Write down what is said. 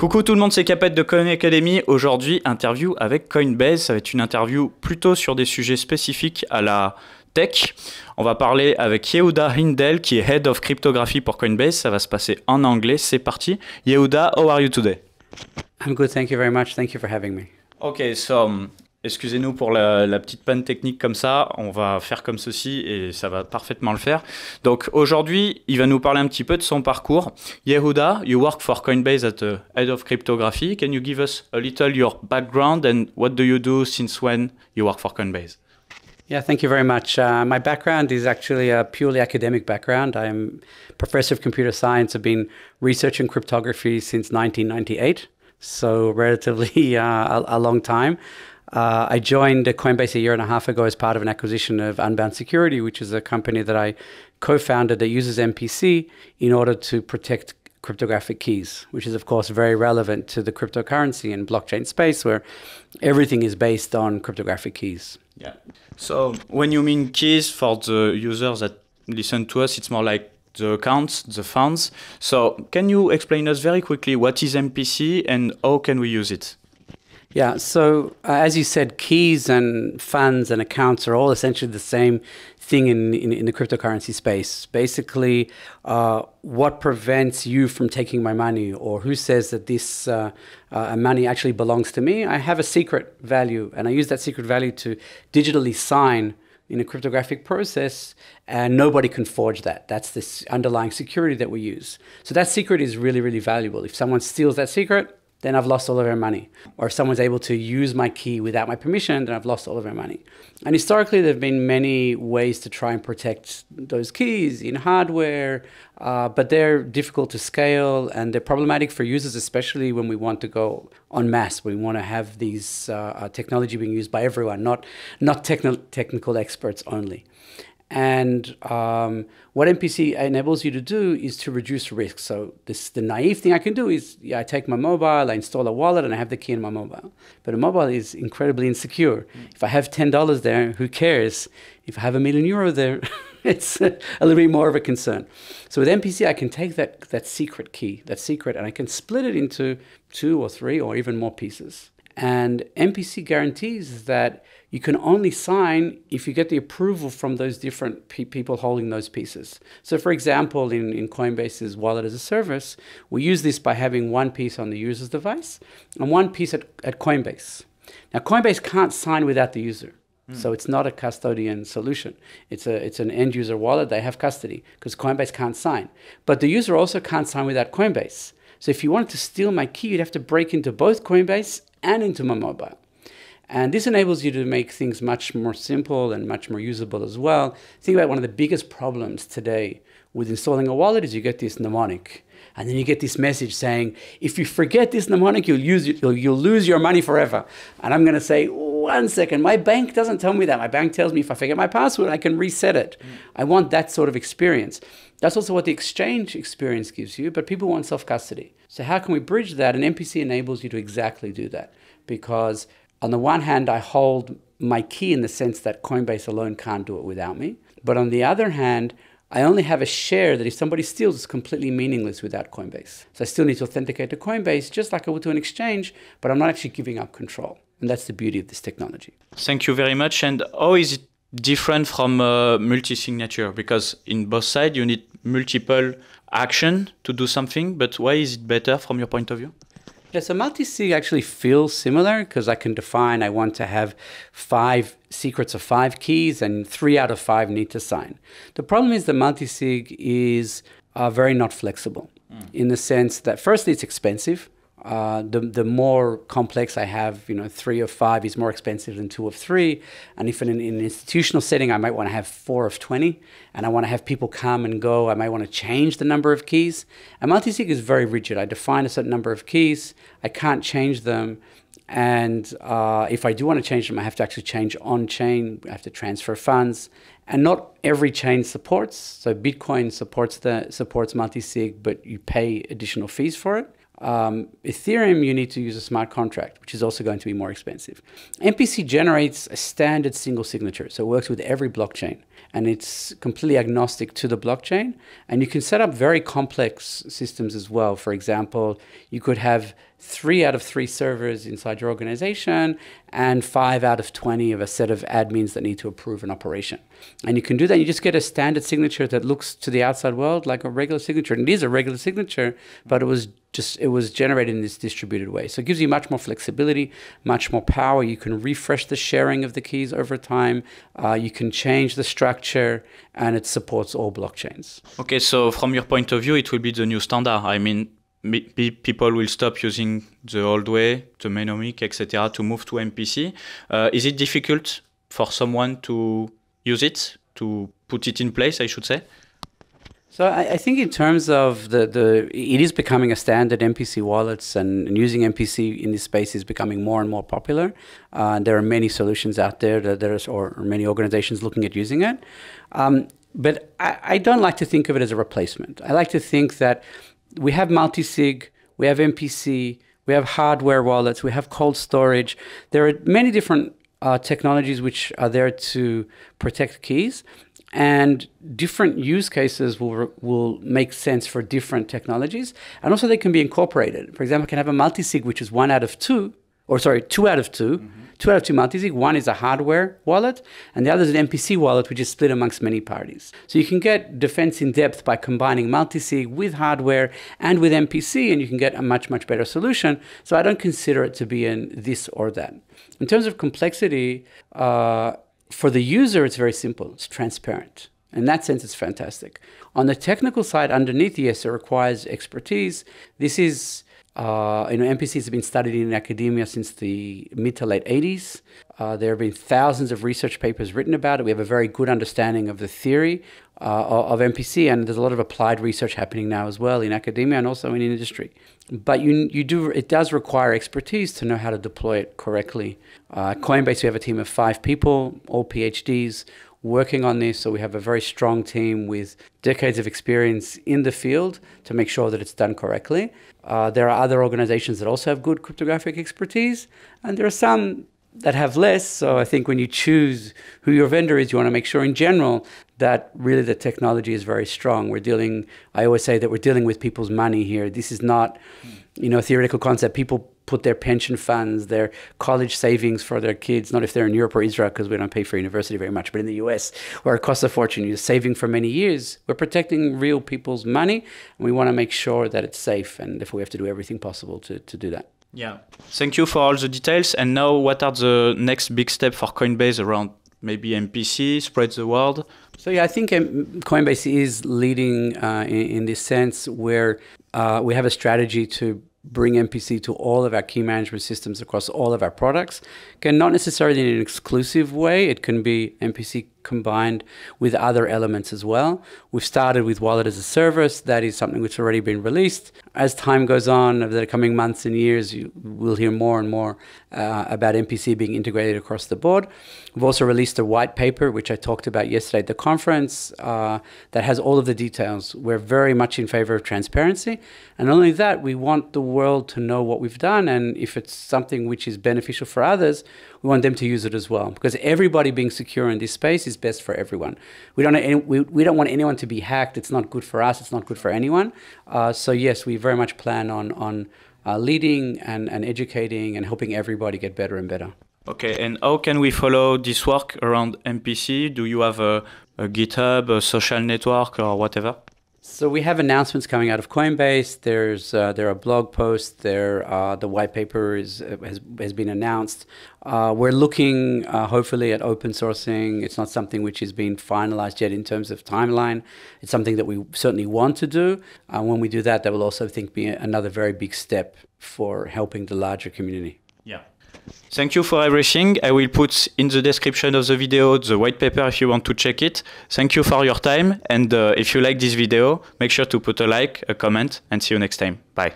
Coucou tout le monde, c'est Capet de Coin Academy. Aujourd'hui, interview avec Coinbase. Ça va être une interview plutôt sur des sujets spécifiques à la tech. On va parler avec Yehuda Lindell, qui est Head of Cryptography pour Coinbase. Ça va se passer en anglais. C'est parti. Yehuda, how are you today? I'm good, thank you very much. Thank you for having me. Okay, so excusez-nous pour la petite panne technique comme ça, on va faire comme ceci et ça va parfaitement le faire. Donc aujourd'hui, il va nous parler un petit peu de son parcours. Yehuda, you work for Coinbase as the head of cryptography. Can you give us a little your background and what do you do since when you work for Coinbase? Yeah, thank you very much. My background is actually a purely academic background. I'm a professor of computer science. I've been researching cryptography since 1998, so relatively a long time. I joined Coinbase 1.5 years ago as part of an acquisition of Unbound Security, which is a company that I co-founded that uses MPC in order to protect cryptographic keys, which is, of course, very relevant to the cryptocurrency and blockchain space where everything is based on cryptographic keys. Yeah. So when you mean keys, for the users that listen to us, it's more like the accounts, the funds. So can you explain us very quickly what is MPC and how can we use it? Yeah, so as you said, keys and funds and accounts are all essentially the same thing in the cryptocurrency space. Basically, what prevents you from taking my money, or who says that this money actually belongs to me? I have a secret value, and I use that secret value to digitally sign in a cryptographic process, and nobody can forge that. That's this underlying security that we use. So that secret is really, really valuable. If someone steals that secret, then I've lost all of our money. Or if someone's able to use my key without my permission, then I've lost all of our money. And historically, there have been many ways to try and protect those keys in hardware, but they're difficult to scale and they're problematic for users, especially when we want to go en masse. We want to have these technology being used by everyone, not technical experts only. And what MPC enables you to do is to reduce risk. So the naive thing I can do is, yeah, I take my mobile, I install a wallet, and I have the key in my mobile. But a mobile is incredibly insecure. If I have $10 there, who cares? If I have €1 million there, it's a little bit more of a concern. So with MPC, I can take that secret key, that secret, and I can split it into 2 or 3 or even more pieces. And MPC guarantees that you can only sign if you get the approval from those different people holding those pieces. So for example, in Coinbase's Wallet as a Service, we use this by having one piece on the user's device and one piece at Coinbase. Now, Coinbase can't sign without the user. So it's not a custodian solution. It's an end user wallet. They have custody because Coinbase can't sign. But the user also can't sign without Coinbase. So if you wanted to steal my key, you'd have to break into both Coinbase and into my mobile. And this enables you to make things much more simple and much more usable as well. Think about one of the biggest problems today with installing a wallet is you get this mnemonic. And then you get this message saying, if you forget this mnemonic, you'll lose your money forever. And I'm going to say, one second, my bank doesn't tell me that. My bank tells me if I forget my password, I can reset it. I want that sort of experience. That's also what the exchange experience gives you, but people want self-custody. So how can we bridge that? And MPC enables you to exactly do that. Because on the one hand, I hold my key in the sense that Coinbase alone can't do it without me. But on the other hand, I only have a share that if somebody steals, it's completely meaningless without Coinbase. So I still need to authenticate to Coinbase, just like I would to an exchange, but I'm not actually giving up control. And that's the beauty of this technology. Thank you very much. And how is it different from multi-signature? Because in both sides, you need multiple action to do something, but why is it better from your point of view? Yeah, so multi-sig actually feels similar because I can define I want to have 5 secrets of 5 keys and 3 out of 5 need to sign. The problem is the multi-sig is very not flexible in the sense that firstly it's expensive. The more complex I have, 3 of 5 is more expensive than 2 of 3. And if in an institutional setting, I might want to have 4 of 20, and I want to have people come and go. I might want to change the number of keys. And multi-sig is very rigid. I define a certain number of keys. I can't change them. And if I do want to change them, I have to actually change on-chain. I have to transfer funds. And not every chain supports. So Bitcoin supports multi-sig, but you pay additional fees for it. Ethereum, you need to use a smart contract, which is also going to be more expensive. MPC generates a standard single signature, so it works with every blockchain, and it's completely agnostic to the blockchain. And you can set up very complex systems as well. For example, you could have 3 out of 3 servers inside your organization and 5 out of 20 of a set of admins that need to approve an operation. And you can do that. You just get a standard signature that looks to the outside world like a regular signature. And it is a regular signature, but it was generated in this distributed way. So it gives you much more flexibility, much more power. You can refresh the sharing of the keys over time. You can change the structure, and it supports all blockchains. Okay, so from your point of view, it will be the new standard. I mean, people will stop using the old way, the Menomic, etc., to move to MPC. Is it difficult for someone to use it, to put it in place, I should say? So I think in terms of it is becoming a standard, MPC wallets, and using MPC in this space is becoming more and more popular. There are many solutions out there, or many organizations looking at using it. But I don't like to think of it as a replacement. I like to think that we have multi-sig, we have MPC, we have hardware wallets, we have cold storage. There are many different technologies which are there to protect keys, and different use cases will make sense for different technologies. And also they can be incorporated. For example, you can have a multi-sig, which is 1 out of 2, or sorry, 2 out of 2. Mm-hmm. 2 out of 2 multi-sig. One is a hardware wallet, and the other is an MPC wallet, which is split amongst many parties. So you can get defense in depth by combining multi-sig with hardware and with MPC, and you can get a much, much better solution. So I don't consider it to be in this or that. In terms of complexity, for the user, it's very simple. It's transparent. In that sense, it's fantastic. On the technical side, underneath, yes, it requires expertise. This is... MPC has been studied in academia since the mid to late 80s. There have been thousands of research papers written about it. We have a very good understanding of the theory of MPC, and there's a lot of applied research happening now as well in academia and also in industry. But it does require expertise to know how to deploy it correctly. Coinbase, we have a team of 5 people, all PhDs, working on this, so we have a very strong team with decades of experience in the field to make sure that it's done correctly. There are other organizations that also have good cryptographic expertise, and there are some that have less. So I think when you choose who your vendor is, you want to make sure in general that really the technology is very strong. I always say that we're dealing with people's money here. This is not, a theoretical concept. People put their pension funds, their college savings for their kids, not if they're in Europe or Israel, because we don't pay for university very much, but in the US, where it costs a fortune, you're saving for many years. We're protecting real people's money, and we want to make sure that it's safe, and therefore we have to do everything possible to do that. Yeah. Thank you for all the details. And now, what are the next big steps for Coinbase around maybe MPC, spread the word? So yeah, I think Coinbase is leading in this sense where we have a strategy to bring MPC to all of our key management systems across all of our products. Again, not necessarily in an exclusive way. It can be MPC combined with other elements as well. We've started with Wallet as a Service. That is something which has already been released. As time goes on, over the coming months and years, you will hear more and more about MPC being integrated across the board. We've also released a white paper, which I talked about yesterday at the conference, that has all of the details. We're very much in favor of transparency. And not only that, we want the world to know what we've done. And if it's something which is beneficial for others, we want them to use it as well, because everybody being secure in this space is best for everyone. We don't want anyone to be hacked. It's not good for us. It's not good for anyone. So yes, we very much plan on leading and educating and helping everybody get better and better. Okay, and how can we follow this work around MPC? Do you have a GitHub, a social network, or whatever? So we have announcements coming out of Coinbase. There are blog posts. The white paper has been announced. We're looking hopefully at open sourcing. It's not something which is being finalized yet in terms of timeline. It's something that we certainly want to do. When we do that, that will also, I think, be another very big step for helping the larger community. Yeah. Thank you for everything. I will put in the description of the video the white paper if you want to check it. Thank you for your time. And if you like this video, make sure to put a like, a comment, and see you next time. Bye.